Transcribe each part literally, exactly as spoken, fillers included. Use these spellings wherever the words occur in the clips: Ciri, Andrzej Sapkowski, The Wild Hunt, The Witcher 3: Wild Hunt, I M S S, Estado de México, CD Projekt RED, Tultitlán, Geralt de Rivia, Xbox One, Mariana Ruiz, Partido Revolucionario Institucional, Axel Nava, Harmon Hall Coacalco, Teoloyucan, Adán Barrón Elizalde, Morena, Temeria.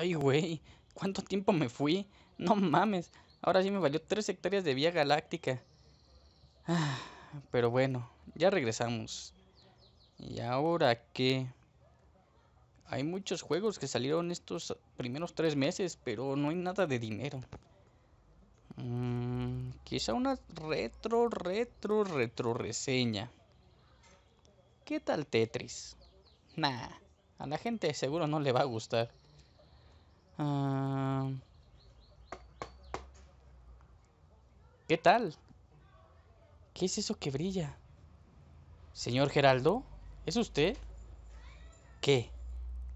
Ay, güey, ¿cuánto tiempo me fui? No mames, ahora sí me valió tres hectáreas de vía galáctica. Ah, pero bueno, ya regresamos. ¿Y ahora qué? Hay muchos juegos que salieron estos primeros tres meses, pero no hay nada de dinero. Mm, quizá una retro, retro, retro reseña. ¿Qué tal Tetris? Nah, a la gente seguro no le va a gustar. Uh... ¿Qué tal? ¿Qué es eso que brilla? Señor Geraldo, ¿es usted? ¿Qué?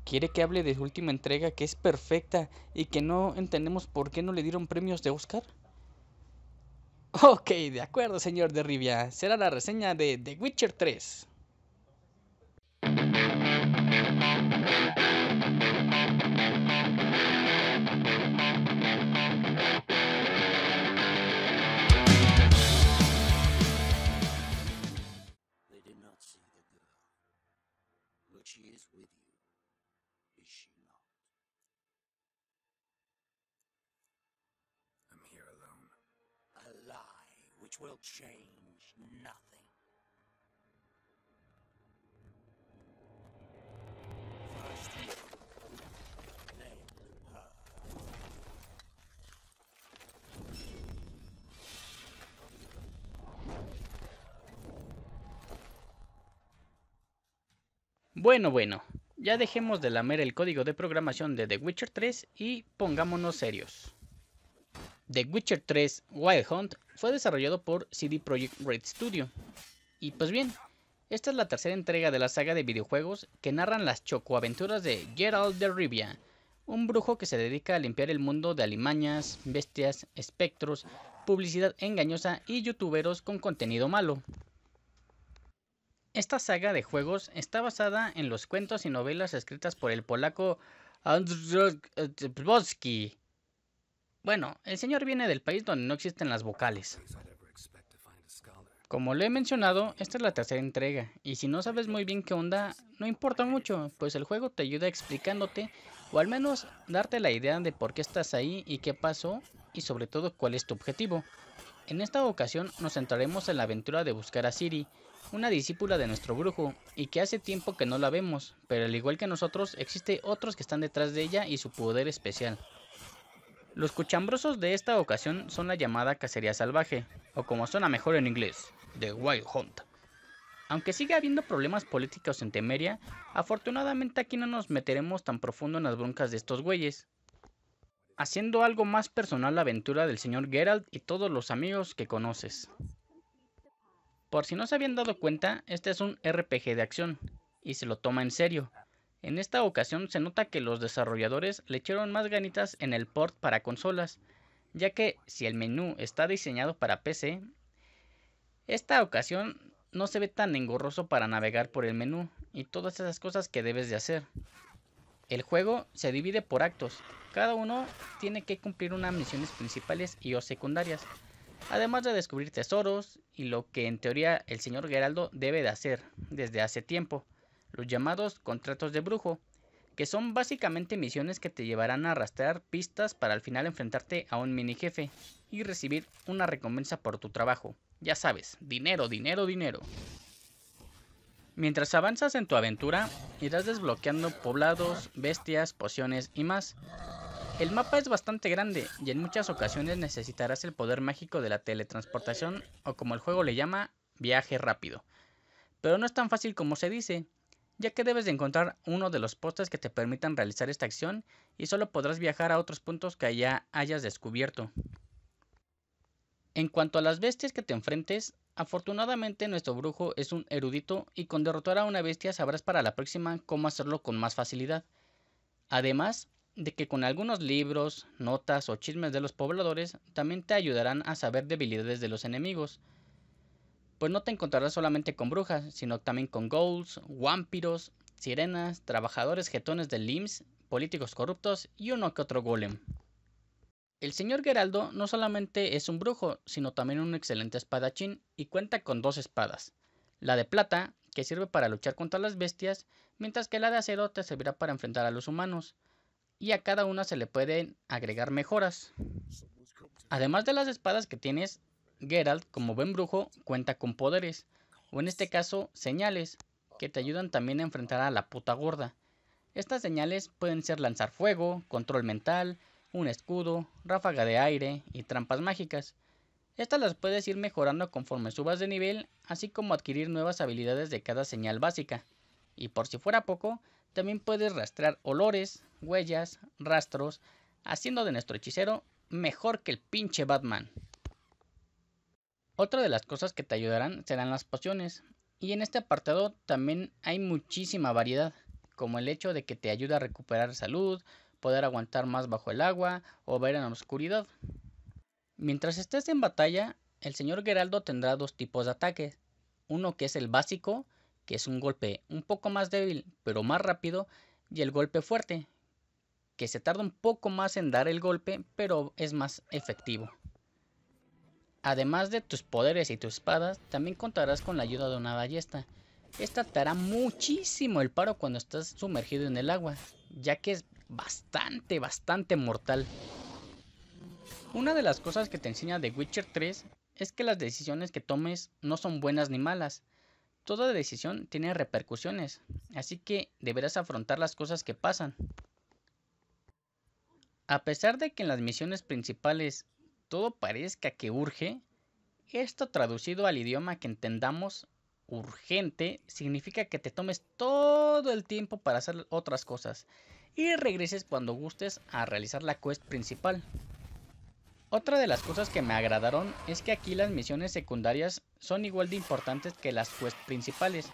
Quiere que hable de su última entrega, que es perfecta y que no entendemos por qué no le dieron premios de Oscar. Ok, de acuerdo, señor de Rivia. Será la reseña de The Witcher tres. Will change nothing. First you, then her. Bueno, bueno, ya dejemos de lamer el código de programación de The Witcher tres y pongámonos serios. The Witcher tres Wild Hunt fue desarrollado por C D Projekt Red Studio. Y pues bien, esta es la tercera entrega de la saga de videojuegos que narran las chocoaventuras de Geralt de Rivia, un brujo que se dedica a limpiar el mundo de alimañas, bestias, espectros, publicidad engañosa y youtuberos con contenido malo. Esta saga de juegos está basada en los cuentos y novelas escritas por el polaco Andrzej Sapkowski. Bueno, el señor viene del país donde no existen las vocales. Como le he mencionado, esta es la tercera entrega, y si no sabes muy bien qué onda, no importa mucho, pues el juego te ayuda explicándote, o al menos darte la idea de por qué estás ahí y qué pasó, y sobre todo cuál es tu objetivo. En esta ocasión nos centraremos en la aventura de buscar a Ciri, una discípula de nuestro brujo, y que hace tiempo que no la vemos, pero al igual que nosotros, existe otros que están detrás de ella y su poder especial. Los cuchambrosos de esta ocasión son la llamada cacería salvaje, o como suena mejor en inglés, The Wild Hunt. Aunque siga habiendo problemas políticos en Temeria, afortunadamente aquí no nos meteremos tan profundo en las broncas de estos güeyes, haciendo algo más personal la aventura del señor Geralt y todos los amigos que conoces. Por si no se habían dado cuenta, este es un R P G de acción, y se lo toma en serio. En esta ocasión se nota que los desarrolladores le echaron más ganitas en el port para consolas, ya que si el menú está diseñado para P C, esta ocasión no se ve tan engorroso para navegar por el menú y todas esas cosas que debes de hacer. El juego se divide por actos, cada uno tiene que cumplir unas misiones principales y o secundarias, además de descubrir tesoros y lo que en teoría el señor Geraldo debe de hacer desde hace tiempo. Los llamados contratos de brujo, que son básicamente misiones que te llevarán a arrastrar pistas para al final enfrentarte a un mini jefe y recibir una recompensa por tu trabajo. Ya sabes, dinero, dinero, dinero. Mientras avanzas en tu aventura, irás desbloqueando poblados, bestias, pociones y más. El mapa es bastante grande y en muchas ocasiones necesitarás el poder mágico de la teletransportación o como el juego le llama, viaje rápido. Pero no es tan fácil como se dice, ya que debes de encontrar uno de los postes que te permitan realizar esta acción y solo podrás viajar a otros puntos que ya hayas descubierto. En cuanto a las bestias que te enfrentes, afortunadamente nuestro brujo es un erudito y con derrotar a una bestia sabrás para la próxima cómo hacerlo con más facilidad. Además de que con algunos libros, notas o chismes de los pobladores también te ayudarán a saber debilidades de los enemigos. Pues no te encontrarás solamente con brujas, sino también con ghouls, vampiros, sirenas, trabajadores jetones del I M S S, políticos corruptos y uno que otro golem. El señor Geraldo no solamente es un brujo, sino también un excelente espadachín y cuenta con dos espadas. La de plata, que sirve para luchar contra las bestias, mientras que la de acero te servirá para enfrentar a los humanos. y a cada una se le pueden agregar mejoras. Además de las espadas que tienes, Geralt, como buen brujo, cuenta con poderes, o en este caso señales, que te ayudan también a enfrentar a la puta gorda. Estas señales pueden ser lanzar fuego, control mental, un escudo, ráfaga de aire y trampas mágicas. Estas las puedes ir mejorando conforme subas de nivel, así como adquirir nuevas habilidades de cada señal básica. Y por si fuera poco, también puedes rastrear olores, huellas, rastros, haciendo de nuestro hechicero mejor que el pinche Batman. Otra de las cosas que te ayudarán serán las pociones, y en este apartado también hay muchísima variedad, como el hecho de que te ayuda a recuperar salud, poder aguantar más bajo el agua o ver en la oscuridad. Mientras estés en batalla, el señor Geraldo tendrá dos tipos de ataques, uno que es el básico, que es un golpe un poco más débil pero más rápido, y el golpe fuerte, que se tarda un poco más en dar el golpe pero es más efectivo. Además de tus poderes y tus espadas, también contarás con la ayuda de una ballesta. Esta te hará muchísimo el paro cuando estás sumergido en el agua, ya que es bastante, bastante mortal. Una de las cosas que te enseña The Witcher tres es que las decisiones que tomes no son buenas ni malas. Toda decisión tiene repercusiones, así que deberás afrontar las cosas que pasan. A pesar de que en las misiones principales todo parezca que urge, esto traducido al idioma que entendamos, urgente, significa que te tomes todo el tiempo para hacer otras cosas y regreses cuando gustes a realizar la quest principal. Otra de las cosas que me agradaron es que aquí las misiones secundarias son igual de importantes que las quests principales,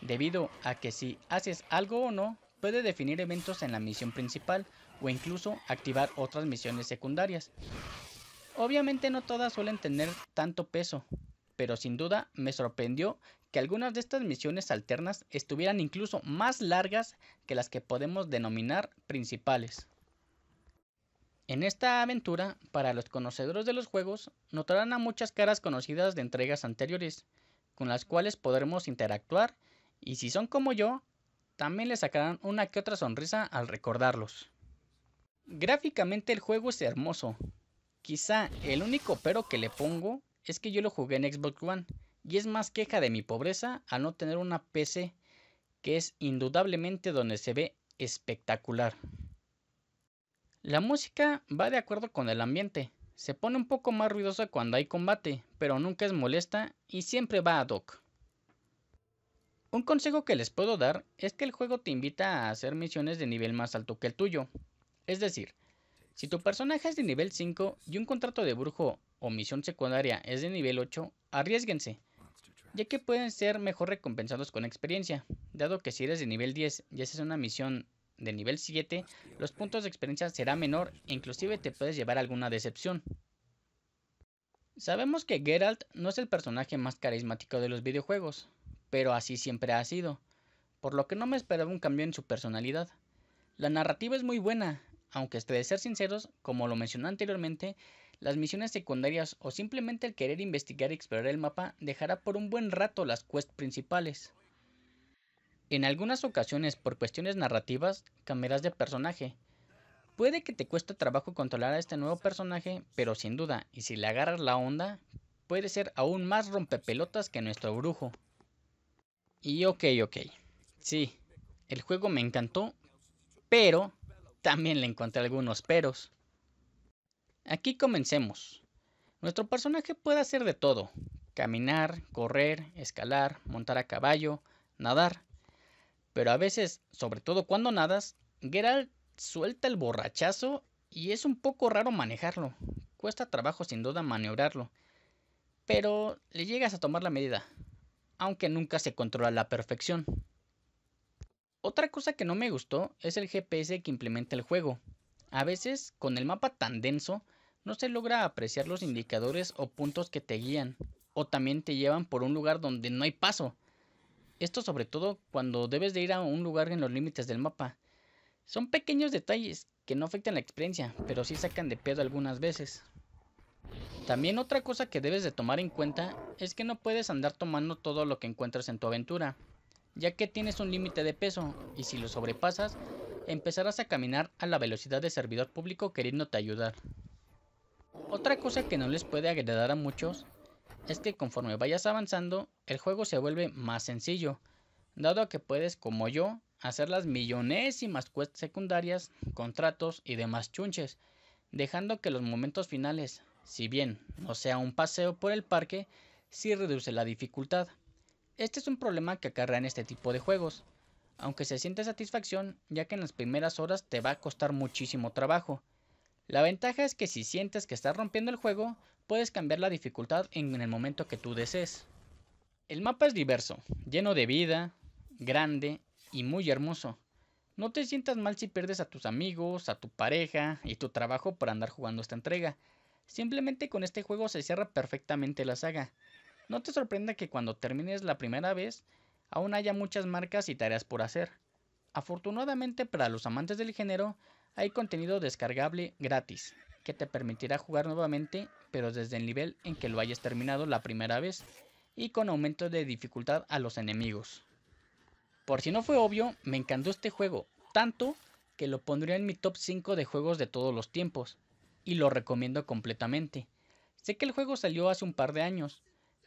debido a que si haces algo o no, puede definir eventos en la misión principal o incluso activar otras misiones secundarias. Obviamente no todas suelen tener tanto peso, pero sin duda me sorprendió que algunas de estas misiones alternas estuvieran incluso más largas que las que podemos denominar principales. En esta aventura, para los conocedores de los juegos, notarán a muchas caras conocidas de entregas anteriores, con las cuales podremos interactuar, y si son como yo, también les sacarán una que otra sonrisa al recordarlos. Gráficamente el juego es hermoso. Quizá el único pero que le pongo es que yo lo jugué en Xbox One, y es más queja de mi pobreza al no tener una P C, que es indudablemente donde se ve espectacular. La música va de acuerdo con el ambiente, se pone un poco más ruidosa cuando hay combate, pero nunca es molesta y siempre va ad hoc. Un consejo que les puedo dar es que el juego te invita a hacer misiones de nivel más alto que el tuyo. Es decir, si tu personaje es de nivel cinco y un contrato de brujo o misión secundaria es de nivel ocho, arriésguense, ya que pueden ser mejor recompensados con experiencia, dado que si eres de nivel diez y haces una misión de nivel siete, los puntos de experiencia será menor e inclusive te puedes llevar alguna decepción. Sabemos que Geralt no es el personaje más carismático de los videojuegos, pero así siempre ha sido, por lo que no me esperaba un cambio en su personalidad. La narrativa es muy buena, aunque de ser sinceros, como lo mencioné anteriormente, las misiones secundarias o simplemente el querer investigar y explorar el mapa dejará por un buen rato las quests principales. En algunas ocasiones, por cuestiones narrativas, cambiarás de personaje. Puede que te cueste trabajo controlar a este nuevo personaje, pero sin duda, y si le agarras la onda, puede ser aún más rompepelotas que nuestro brujo. Y ok, ok. Sí, el juego me encantó, pero también le encontré algunos peros. Aquí comencemos. Nuestro personaje puede hacer de todo. Caminar, correr, escalar, montar a caballo, nadar. Pero a veces, sobre todo cuando nadas, Geralt suelta el borrachazo y es un poco raro manejarlo. Cuesta trabajo sin duda maniobrarlo, pero le llegas a tomar la medida, aunque nunca se controla a la perfección. Otra cosa que no me gustó es el G P S que implementa el juego. A veces, con el mapa tan denso, no se logra apreciar los indicadores o puntos que te guían, o también te llevan por un lugar donde no hay paso. Esto sobre todo cuando debes de ir a un lugar en los límites del mapa. Son pequeños detalles que no afectan la experiencia, pero sí sacan de pedo algunas veces. También otra cosa que debes de tomar en cuenta es que no puedes andar tomando todo lo que encuentras en tu aventura, ya que tienes un límite de peso y si lo sobrepasas, empezarás a caminar a la velocidad de servidor público queriéndote ayudar. Otra cosa que no les puede agradar a muchos es que conforme vayas avanzando, el juego se vuelve más sencillo, dado a que puedes, como yo, hacer las millonésimas quests secundarias, contratos y demás chunches, dejando que los momentos finales, si bien no sea un paseo por el parque, sí reduce la dificultad. Este es un problema que acarrea en este tipo de juegos, aunque se siente satisfacción ya que en las primeras horas te va a costar muchísimo trabajo. La ventaja es que si sientes que estás rompiendo el juego, puedes cambiar la dificultad en el momento que tú desees. El mapa es diverso, lleno de vida, grande y muy hermoso. No te sientas mal si pierdes a tus amigos, a tu pareja y tu trabajo por andar jugando esta entrega. Simplemente con este juego se cierra perfectamente la saga. No te sorprenda que cuando termines la primera vez, aún haya muchas marcas y tareas por hacer. Afortunadamente para los amantes del género, hay contenido descargable gratis, que te permitirá jugar nuevamente, pero desde el nivel en que lo hayas terminado la primera vez, y con aumento de dificultad a los enemigos. Por si no fue obvio, me encantó este juego, tanto que lo pondría en mi top cinco de juegos de todos los tiempos, y lo recomiendo completamente. Sé que el juego salió hace un par de años,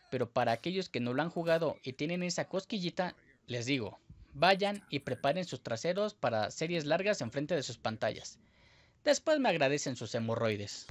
pero para aquellos que no lo han jugado y tienen esa cosquillita, les digo, vayan y preparen sus traseros para series largas enfrente de sus pantallas. Después me agradecen sus hemorroides.